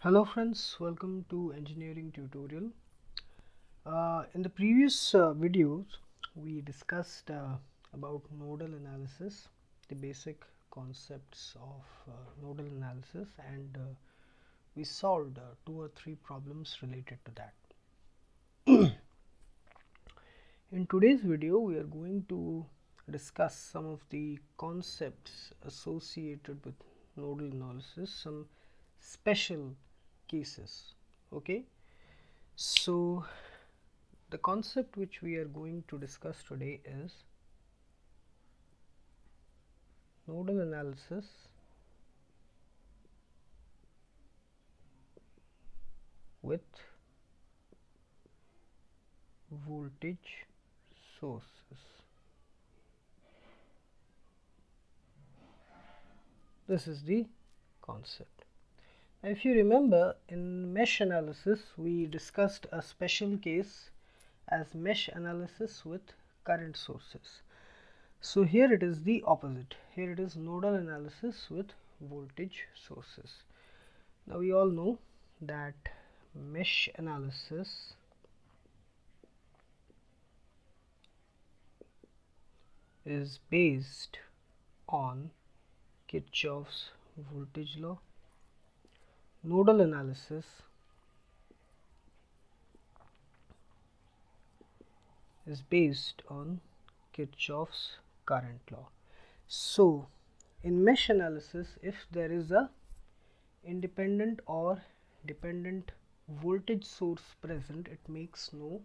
Hello friends, welcome to Engineering Tutorial. In the previous videos we discussed about nodal analysis, the basic concepts of nodal analysis, and we solved two or three problems related to that. In today's video we are going to discuss some of the concepts associated with nodal analysis, some special cases. Okay, so the concept which we are going to discuss today is nodal analysis with voltage sources. This is the concept. If you remember, in mesh analysis we discussed a special case as mesh analysis with current sources. So here it is the opposite. Here it is nodal analysis with voltage sources. Now we all know that mesh analysis is based on Kirchhoff's voltage law. Nodal analysis is based on Kirchhoff's current law. So in mesh analysis, if there is a independent or dependent voltage source present, it makes no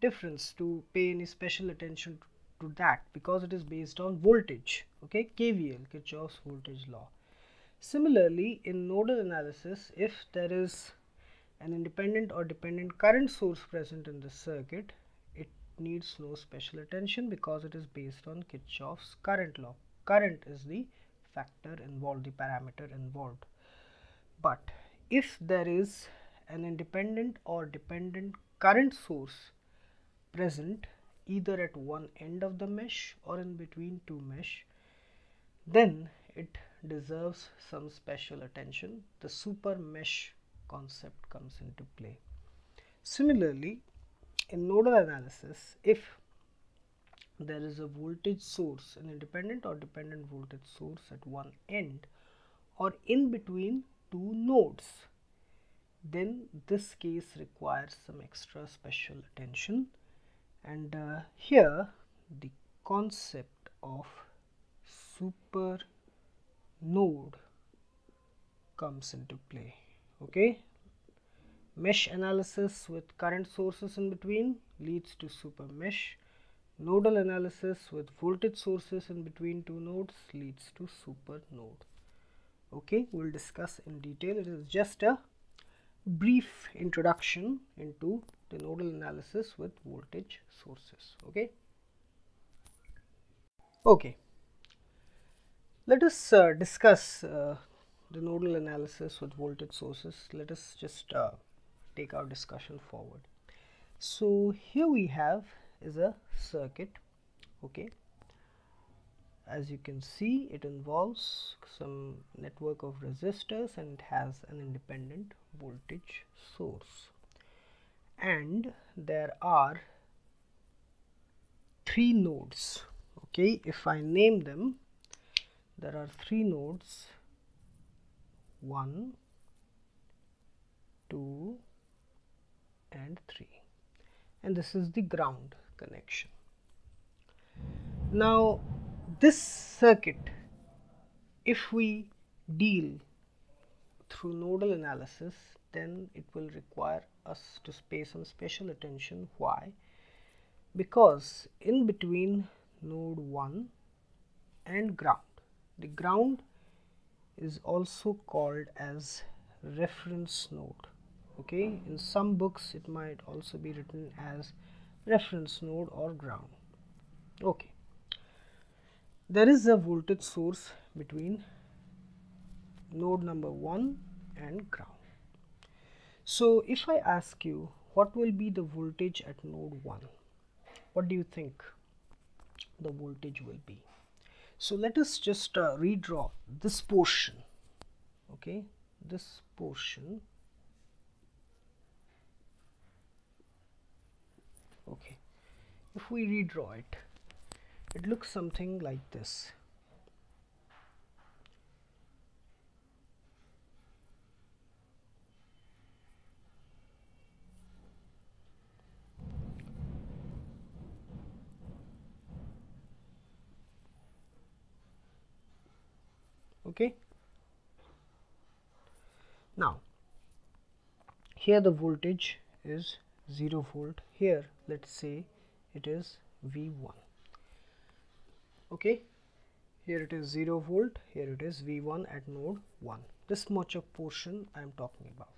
difference to pay any special attention to that because it is based on voltage. Okay, KVL, Kirchhoff's voltage law. Similarly, in nodal analysis, if there is an independent or dependent current source present in the circuit, it needs no special attention because it is based on Kirchhoff's current law. Current is the factor involved, the parameter involved. But if there is an independent or dependent current source present either at one end of the mesh or in between two mesh, then it deserves some special attention. The super mesh concept comes into play. Similarly, in nodal analysis, if there is a voltage source, an independent or dependent voltage source at one end or in between two nodes, then this case requires some extra special attention, and here the concept of super node comes into play. Okay, mesh analysis with current sources in between leads to super mesh. Nodal analysis with voltage sources in between two nodes leads to super node. Okay, we'll discuss in detail. It is just a brief introduction into the nodal analysis with voltage sources. Okay. Let us discuss the nodal analysis with voltage sources. Let us just take our discussion forward. So here we have is a circuit. Okay, as you can see, it involves some network of resistors and it has an independent voltage source, and there are three nodes. Okay, if I name them, there are three nodes, 1, 2 and 3, and this is the ground connection. Now this circuit, if we deal through nodal analysis, then it will require us to pay some special attention. Why? Because in between node 1 and ground, the ground is also called as reference node. Okay, in some books it might also be written as reference node or ground. Okay, there is a voltage source between node number 1 and ground. So if I ask you what will be the voltage at node 1, what do you think the voltage will be? So let us just redraw this portion. Okay, this portion if we redraw it, it looks something like this. Okay. Now here the voltage is 0 volt. Here let's say it is V1. Okay, here it is 0 volt, here it is V1 at node 1. This much of portion I am talking about.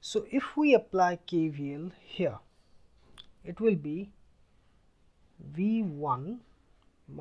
So if we apply KVL here, it will be V1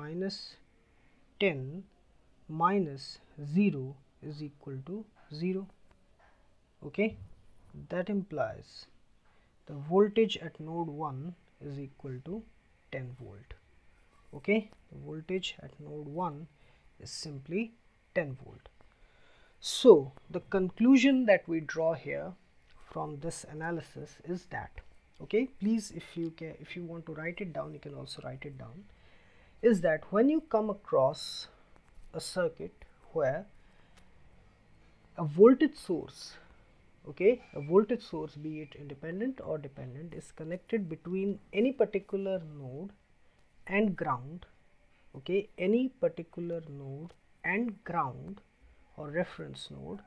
minus 10 minus 0 is equal to 0. Okay, that implies the voltage at node 1 is equal to 10 volt. Okay, the voltage at node 1 is simply 10 volt. So the conclusion that we draw here from this analysis is that, okay, please, if you want to write it down, you can also write it down, is that when you come across a circuit where a voltage source, okay, a voltage source, be it independent or dependent, is connected between any particular node and ground, okay, any particular node and ground or reference node,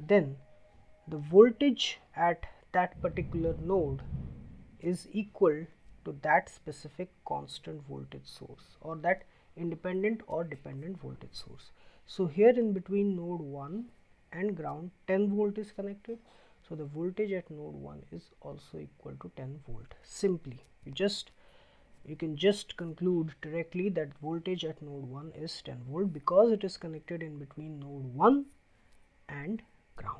then the voltage at that particular node is equal to that specific constant voltage source or that independent or dependent voltage source. So here in between node 1 and ground 10 volt is connected, so the voltage at node 1 is also equal to 10 volt. Simply you can just conclude directly that voltage at node 1 is 10 volt because it is connected in between node 1 and ground.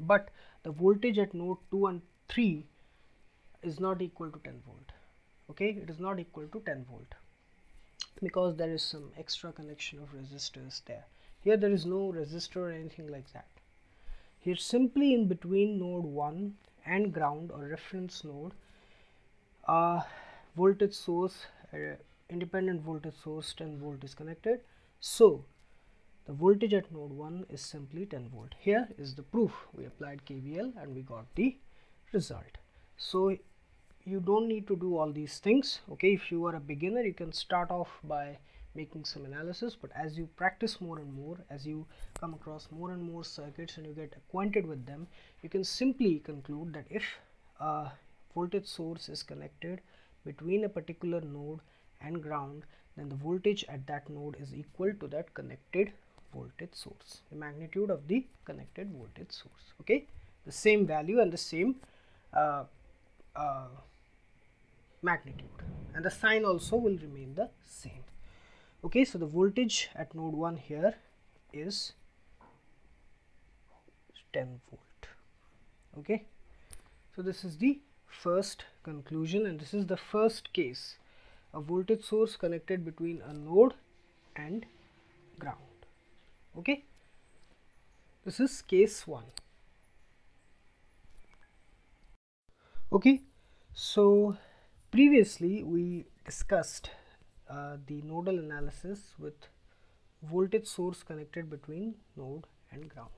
But the voltage at node 2 and 3 is not equal to 10 volt. Okay, it is not equal to 10 volt. Because there is some extra connection of resistors there. Here there is no resistor or anything like that. Here simply in between node 1 and ground or reference node, voltage source, independent voltage source 10 volt is connected. So the voltage at node 1 is simply 10 volt. Here is the proof. We applied KVL and we got the result. So you don't need to do all these things. Okay, if you are a beginner, you can start off by making some analysis, but as you practice more and more, as you come across more and more circuits and you get acquainted with them, you can simply conclude that if a voltage source is connected between a particular node and ground, then the voltage at that node is equal to that connected voltage source, the magnitude of the connected voltage source. Okay, the same value and the same magnitude, and the sign also will remain the same. Okay, so the voltage at node 1 here is 10 volt. Okay, so this is the first conclusion, and this is the first case, a voltage source connected between a node and ground. Okay, this is case 1. Okay, so previously we discussed the nodal analysis with voltage source connected between node and ground.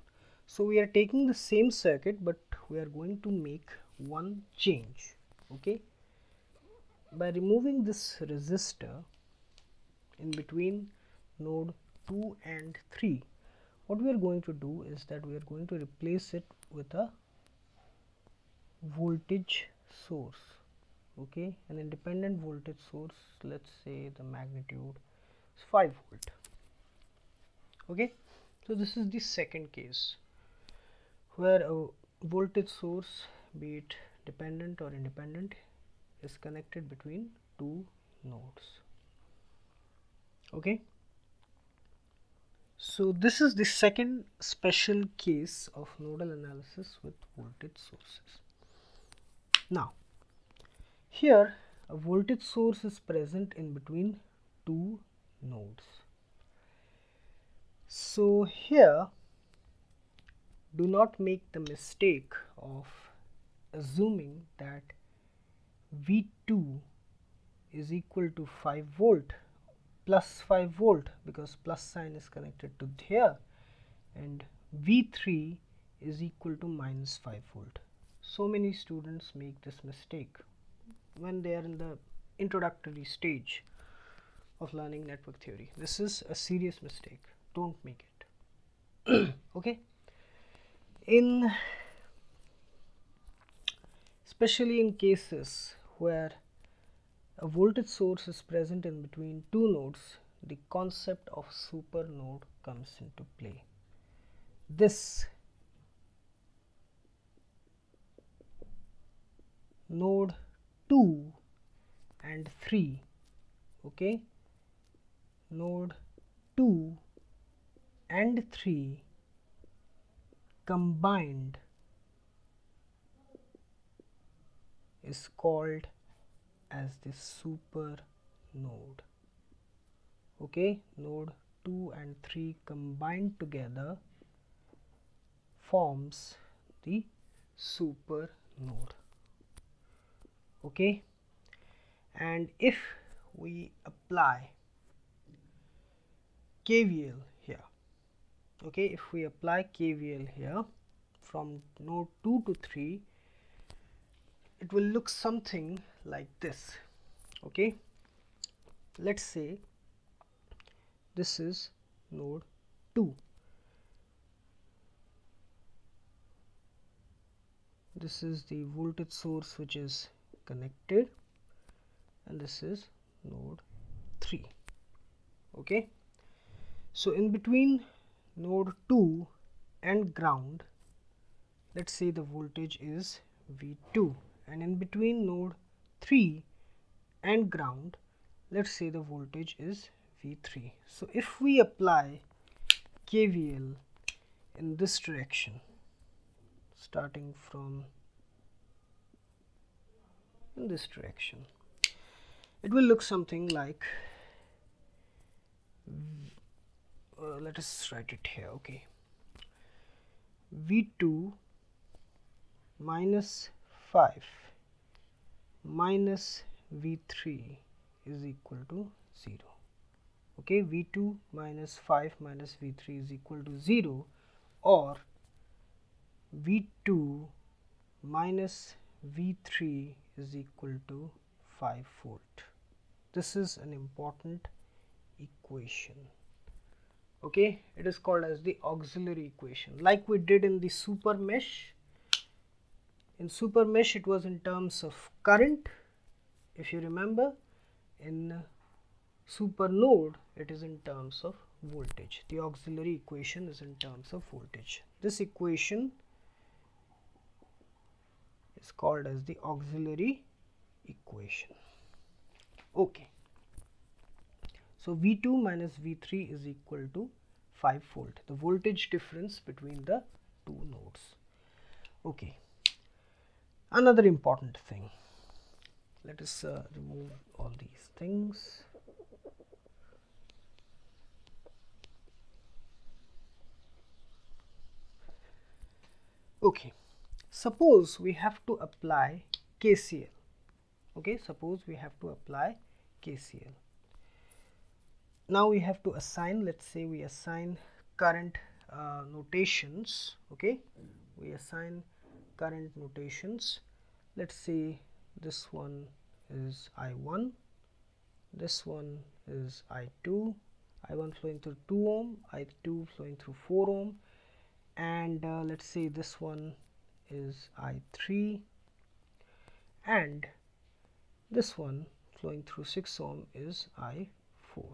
So we are taking the same circuit, but we are going to make one change. Okay, by removing this resistor in between node 2 and 3, what we are going to do is that we are going to replace it with a voltage source, okay, an independent voltage source. Let's say the magnitude is 5 volt. Okay, so this is the second case where a voltage source, be it dependent or independent, is connected between two nodes. Okay, so this is the second special case of nodal analysis with voltage sources. Now here a voltage source is present in between two nodes. So here do not make the mistake of assuming that V2 is equal to 5 volt plus 5 volt because plus sign is connected to here, and V3 is equal to minus 5 volt. So many students make this mistake when they are in the introductory stage of learning network theory. This is a serious mistake. Don't make it. Okay. Especially in cases where a voltage source is present in between two nodes, the concept of supernode comes into play. This node 2 and 3, okay, node 2 and 3 combined is called as the super node. Okay, node 2 and 3 combined together forms the super node. Okay, and if we apply KVL here, okay, if we apply KVL here from node 2 to 3, it will look something like this. Okay, let's say this is node 2, this is the voltage source which is connected, and this is node 3. Okay, so in between node 2 and ground, let's say the voltage is V2, and in between node 3 and ground, let's say the voltage is V3. So if we apply KVL in this direction, starting from in this direction, it will look something like, let us write it here. Okay, V2 minus 5 minus V3 is equal to 0. Okay, V2 minus 5 minus V3 is equal to 0, or V2 minus V3 is equal to 5 volt. This is an important equation. Okay, it is called as the auxiliary equation, like we did in the super mesh. In super mesh, it was in terms of current, if you remember. In super node, it is in terms of voltage. The auxiliary equation is in terms of voltage. This equation is called as the auxiliary equation. Okay, so V2 minus V3 is equal to 5 volt, the voltage difference between the two nodes. Okay. Another important thing, let us remove all these things. Okay, suppose we have to apply KCL. Okay, suppose we have to apply KCL. Now we have to assign, let's say we assign current notations. Okay, we assign current notations. Let's say this one is I1, this one is I2, I1 flowing through 2 ohm, I2 flowing through 4 ohm, and let's say this one is I3, and this one flowing through 6 ohm is I4.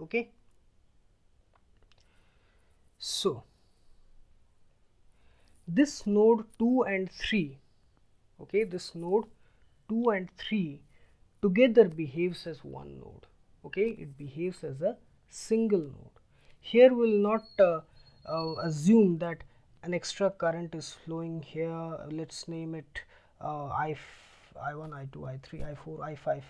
Okay, so this node 2 and 3, okay, this node 2 and 3 together behaves as one node. Okay, it behaves as a single node. Here we will not assume that an extra current is flowing here. Let's name it I1, I2, I3, I4, I5.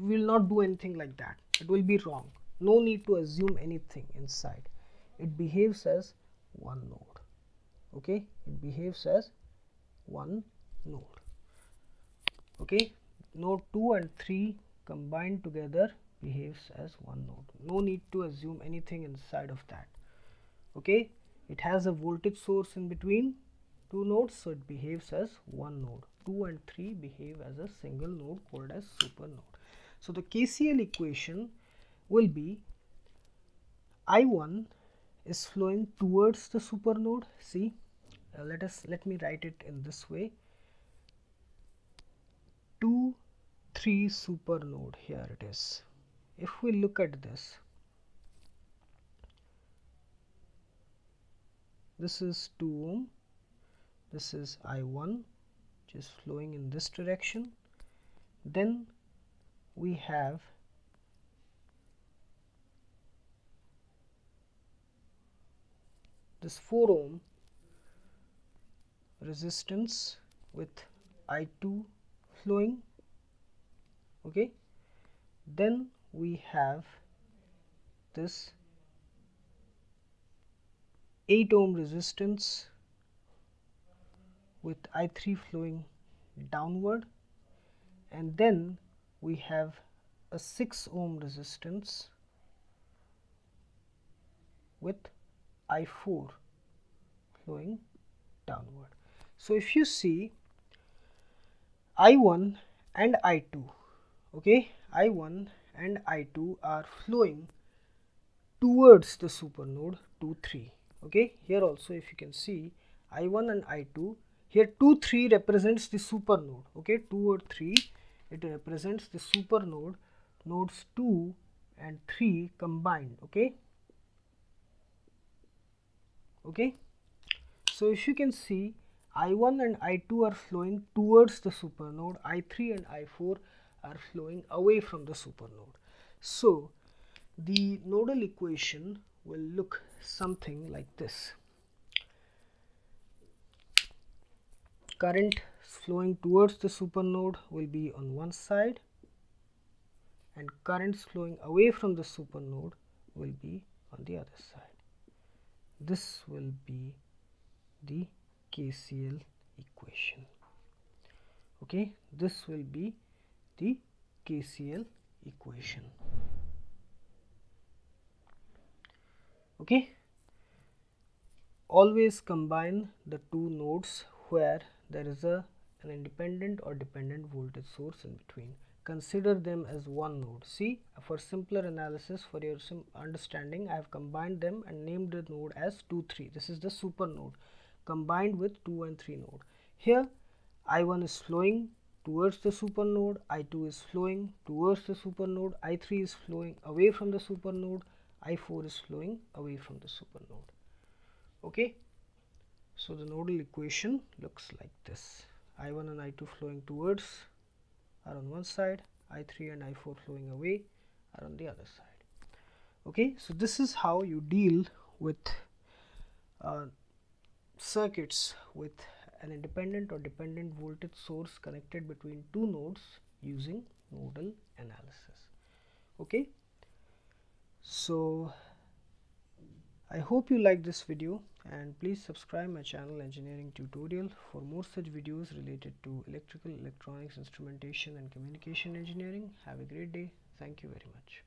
We will not do anything like that. It will be wrong. No need to assume anything inside. It behaves as one node. Okay, it behaves as one node. Okay, node 2 and 3 combined together behaves as one node. No need to assume anything inside of that. Okay, it has a voltage source in between two nodes, so it behaves as one node. 2 and 3 behave as a single node called as supernode. So the KCL equation will be I1 is flowing towards the supernode. See, let me write it in this way. 2, 3 supernode, here it is. If we look at this, this is 2 ohm, this is I1 which is flowing in this direction. Then we have this 4 ohm resistance with I2 flowing. Okay, then we have this 8 ohm resistance with I3 flowing downward, and then we have a 6 ohm resistance with I4 flowing downward. So if you see I1 and I2, okay, I1 and I2 are flowing towards the supernode 2, 3. Okay, here also if you can see I1 and I2, here 2, 3 represents the supernode. Okay, 2 or 3, it represents the supernode, nodes 2 and 3 combined. Okay. Okay, so if you can see I1 and I2 are flowing towards the supernode, I3 and I4 are flowing away from the supernode. So the nodal equation will look something like this. Current flowing towards the supernode will be on one side, and currents flowing away from the supernode will be on the other side. This will be the KCL equation. Okay, this will be the KCL equation. Okay, always combine the two nodes where there is an independent or dependent voltage source in between. Consider them as one node. See, for simpler analysis, for your understanding, I have combined them and named the node as 2, 3. This is the supernode combined with 2 and 3 node. Here I1 is flowing towards the supernode, I2 is flowing towards the supernode, I3 is flowing away from the supernode, I4 is flowing away from the supernode. Okay, so the nodal equation looks like this. I1 and I2 flowing towards are on one side, I3 and I4 flowing away are on the other side. Okay, so this is how you deal with circuits with an independent or dependent voltage source connected between two nodes using nodal analysis. Okay, so I hope you like this video, and please subscribe my channel Engineering Tutorial for more such videos related to electrical, electronics, instrumentation and communication engineering. Have a great day. Thank you very much.